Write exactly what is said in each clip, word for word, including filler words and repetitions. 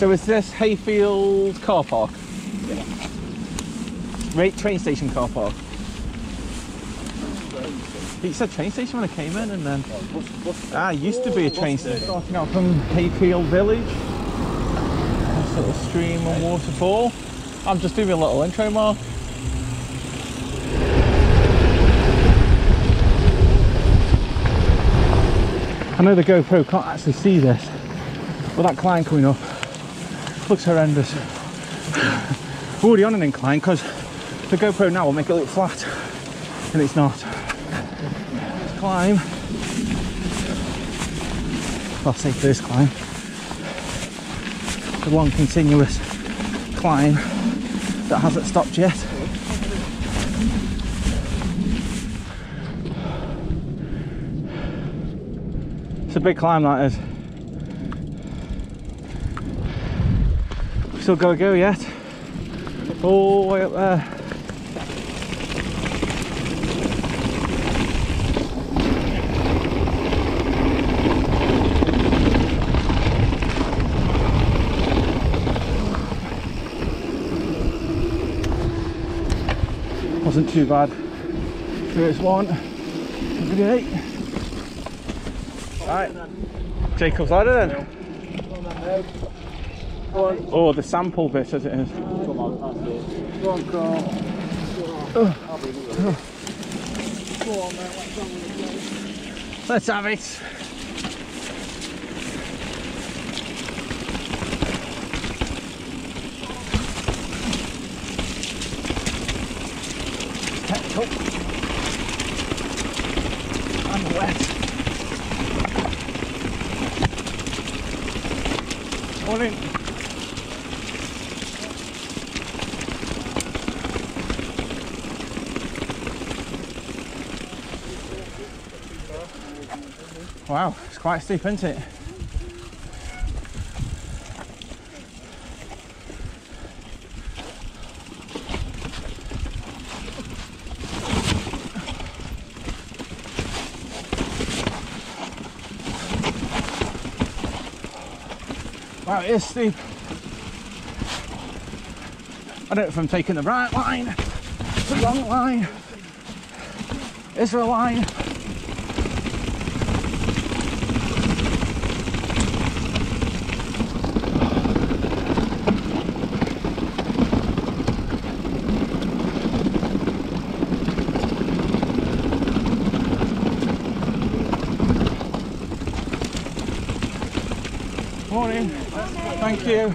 So is this Hayfield Car Park? Yeah. Right, train station car park. It said train station when I came in, and then oh, what's, what's ah, it used to be a train station. Starting out from Hayfield Village. Nice little stream and waterfall. I'm just doing a little intro, Mark. I know the GoPro can't actually see this, but that climb coming up looks horrendous. We're already on an incline because the GoPro now will make it look flat, and it's not. Climb. I'll say first climb. It's a long continuous climb that hasn't stopped yet. It's a big climb, that is. We still gotta go yet. All the way up there. Wasn't too bad. First one. Have a good day. Right. Jacob's Ladder then. Oh, the sample bit as it is. Come on, Go on, Carl. Go on, mate. Let's have it. Oh. I'm wet. Morning. Wow, it's quite steep, isn't it? Wow, it is steep. I don't know if I'm taking the right line, the wrong line. Is there a line? Morning. Thank you.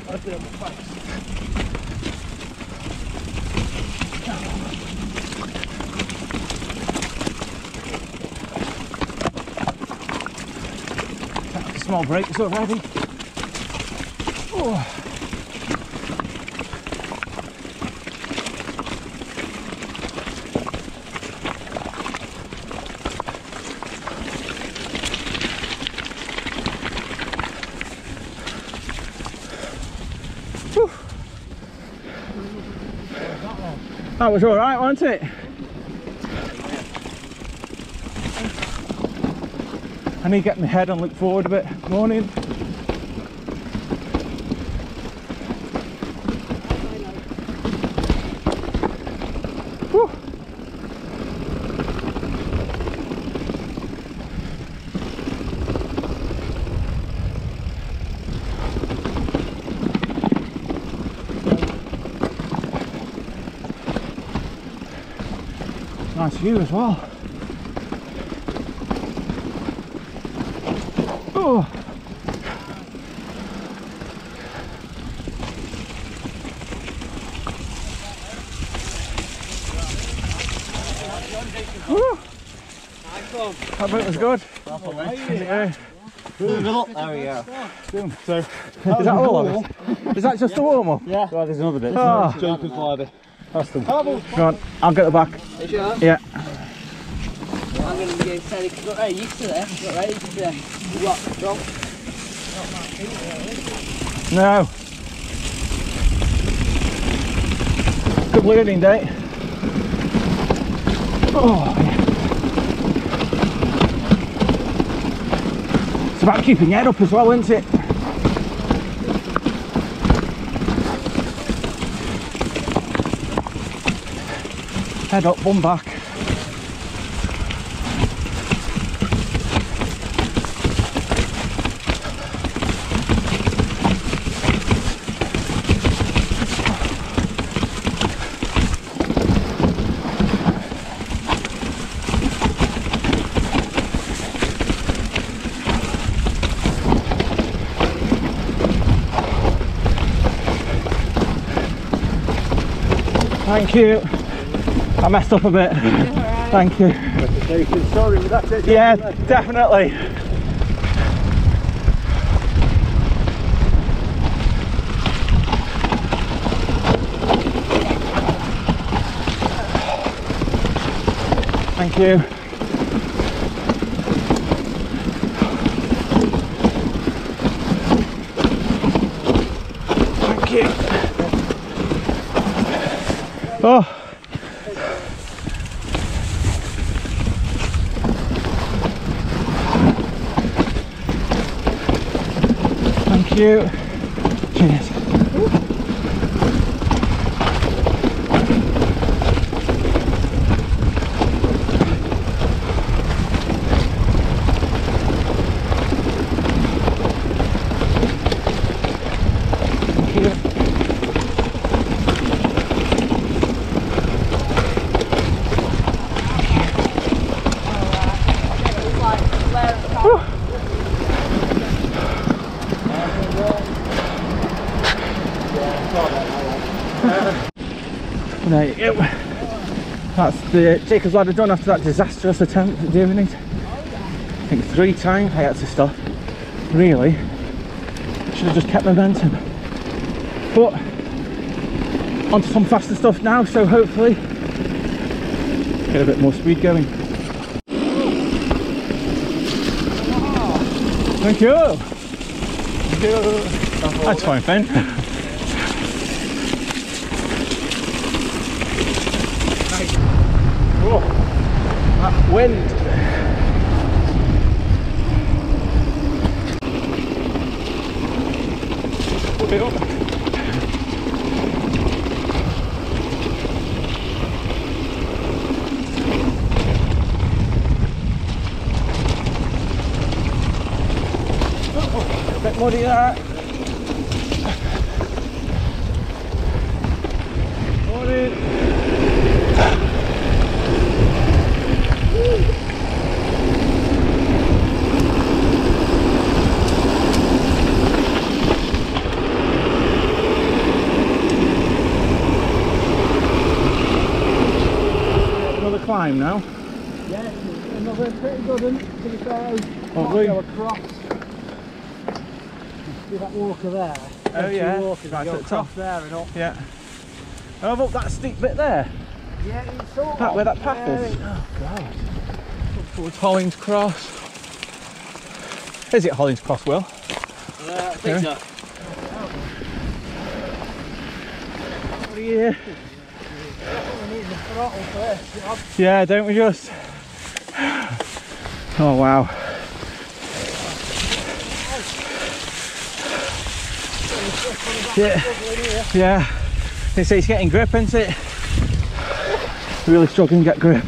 Small brakes already. Oh. That was all right, wasn't it? I need to get my head and look forward a bit. Morning. Whew. Nice view as well. Oh. That boat was good. Yeah. There we go. Boom. So, is that all of it? Is that just a warm up? Yeah. Well, there's another bit. Oh. Jump and fly. Go on, I'll get the back. Are you sure? Yeah. I'm going to give Teddy, because I'm not very used to this. I'm not very used to this. Rock, rock. No. Good learning day. Oh, yeah. It's about keeping your head up as well, isn't it? head up, one back. Thank you. I messed up a bit. Right. Thank you. Sorry, but that's it, yeah, definitely. Thank you. Oh. Thank you. Cheers. Thank you. There you go. That's the Jacob's Ladder done after that disastrous attempt at doing it. I think three times I had to stop. Really, should have just kept momentum. But onto some faster stuff now, so hopefully get a bit more speed going. Thank you. That's fine, Finn. That wind. Put it up. Oh, a bit muddy there. Climb now. Yeah, another pretty good one to be fair. Lovely. Go across. See that walker there? Oh yeah. Walkers, right at the top there and up. Yeah. Oh, I've up that steep bit there. Yeah, it's sort that, of. Where that path yeah, is. Oh god. Up towards Hollings Cross. Is it Hollings Cross, Will? Uh, I think so. What are you here? Yeah, don't we just? Oh wow! Yeah, yeah. They say it's getting grip, isn't it? Really struggling to get grip.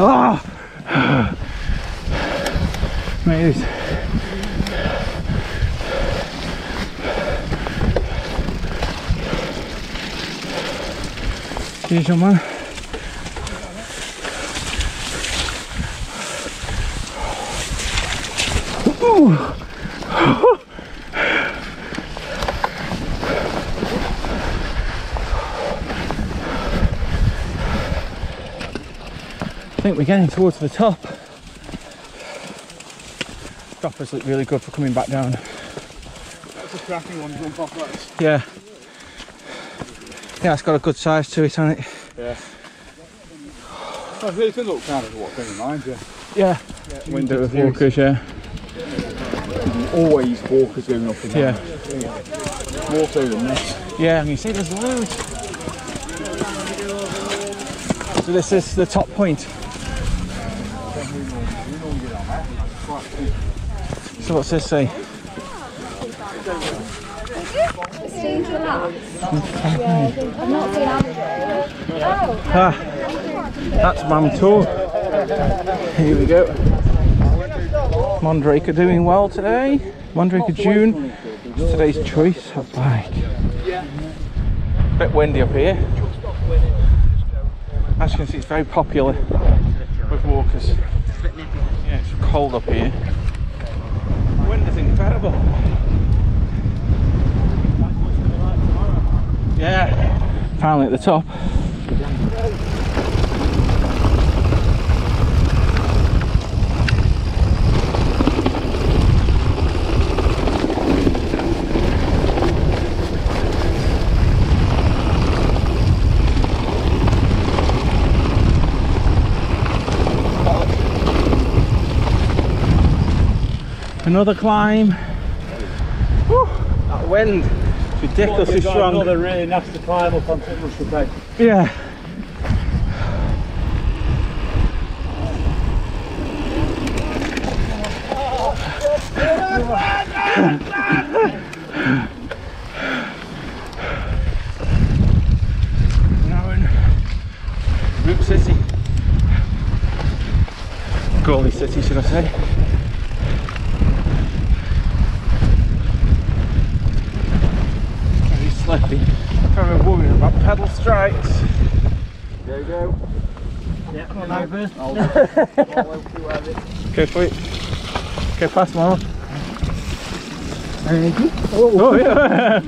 Oh, mate, it's Here's your man. Ooh. I think we're getting towards the top. Droppers look really good for coming back down. That's a cracking one, jump off that. Yeah. Yeah, it's got a good size to it, hasn't it? Yeah. It does look kind of what's in mind, yeah. Yeah. yeah. Window of walkers, yeah. Always walkers going up and down. Yeah. More so than this. Yeah, and you see there's loads. So this is the top point. So what's this say? seems relaxed. Okay. Yeah, I've not seen Andrew. Oh. Ah, that's Mam Tor. Here we go. Mondraker doing well today. Mondraker June. It's today's choice of bike. Bit windy up here. As you can see, it's very popular with walkers. Yeah, it's cold up here. The wind is incredible. Yeah, finally at the top. Another climb. Woo, that wind. It's ridiculously strong. Another really nasty climb up on Pitbush today. Yeah. We're now in Root City. Goalie City, should I say. Slippy. I'm worried about pedal strikes. There you go. Yeah, come on, neighbours. Go for it. Go past, Mark. Thank you. Oh, oh yeah.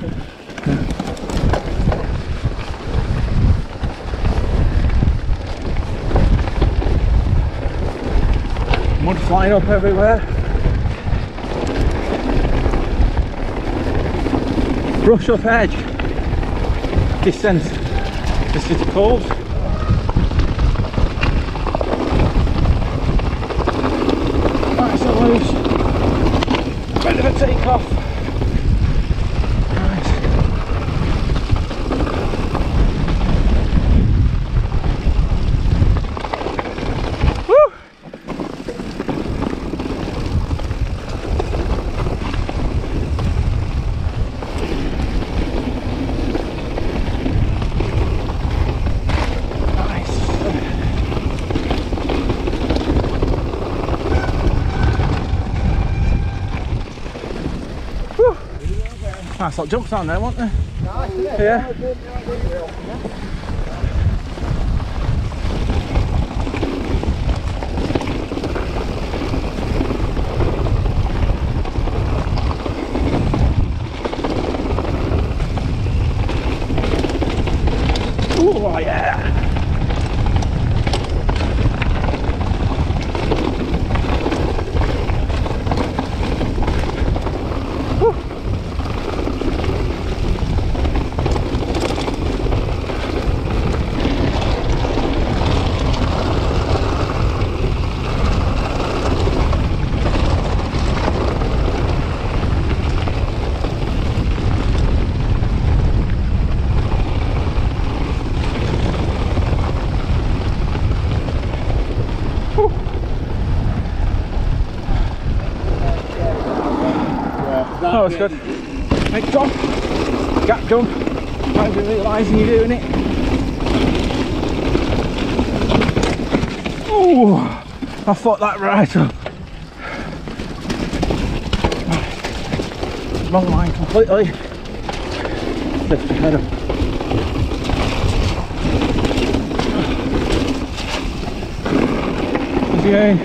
Mud flying up everywhere. Brush up edge. Descent, the city calls. Right, so loose. Bit of a takeoff. Nice. Nice lot jumps on there, weren't there? Nice, yeah. Yeah. Oh yeah. Oh, it's good. Make jump, gap jump. Might be realising you're doing it. Oh, I thought that right up. Wrong line completely. Lift your head up. Okay.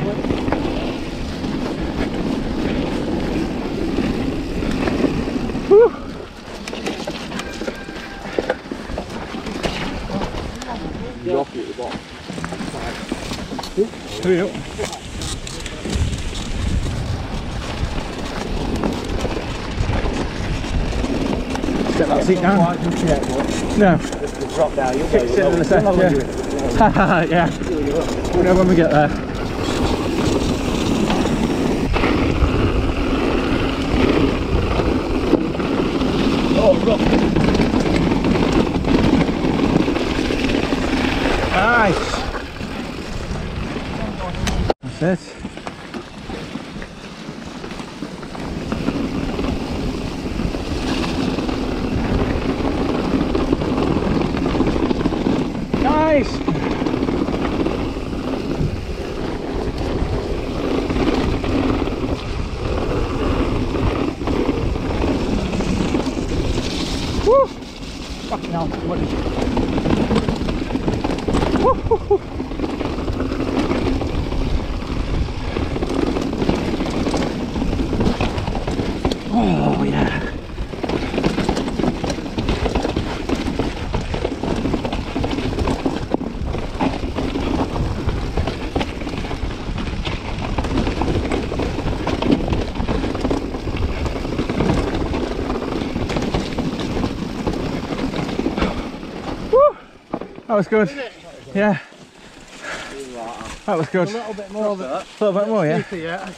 Here we go. Step that seat down. No. Just drop down. You'll fix it in a second. Yeah. Yeah. We'll know when we get there. That's it. Fucking hell, what is it? Woo hoo hoo! Oh yeah! That was good. Yeah. That was good. A little bit more. A little bit, a little bit more, yeah. yeah.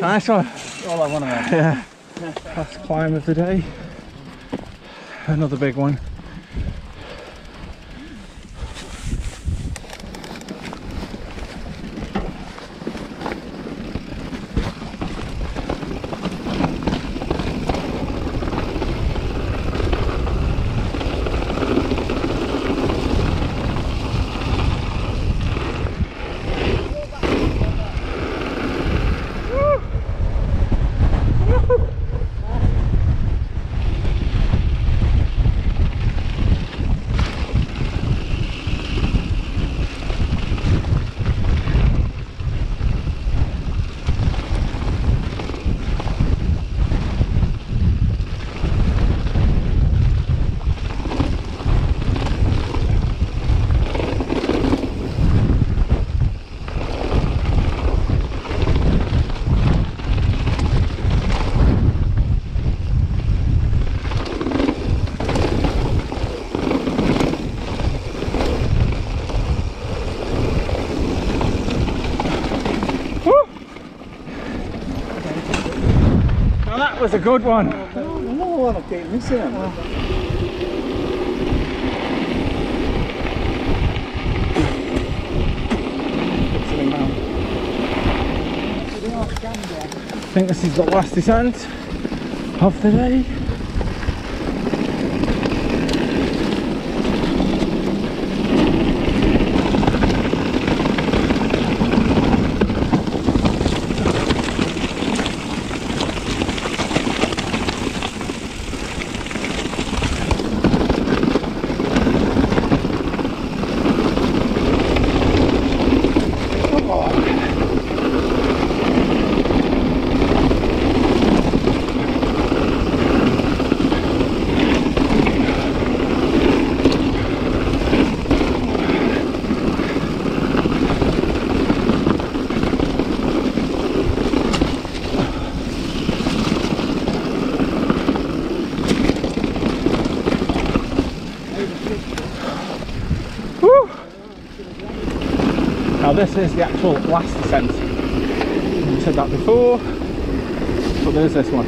Nice one. All I want to make. Yeah. Last climb of the day. Another big one. That was a good one. I don't know, I keep missing it. I think this is the last descent of the day. This is the actual last descent. I said that before, but there's this one.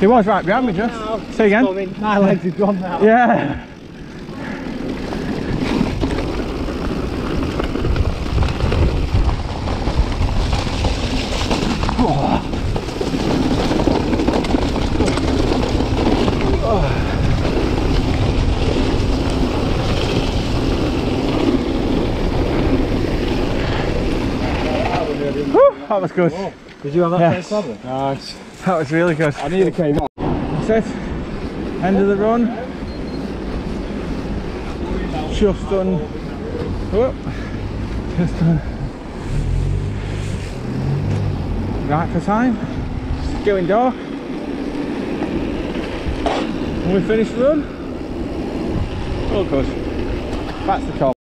He was right behind me, just. Say again. I mean, my legs are gone now. Yeah. Oh. Oh. that was good. Whoa. Did you have that yes. first one? Nice. That was really good. I nearly came off. That's it. End of the run. Just done. Oh, just done. Right for time. It's going dark. When we finish the run, all good. That's the car.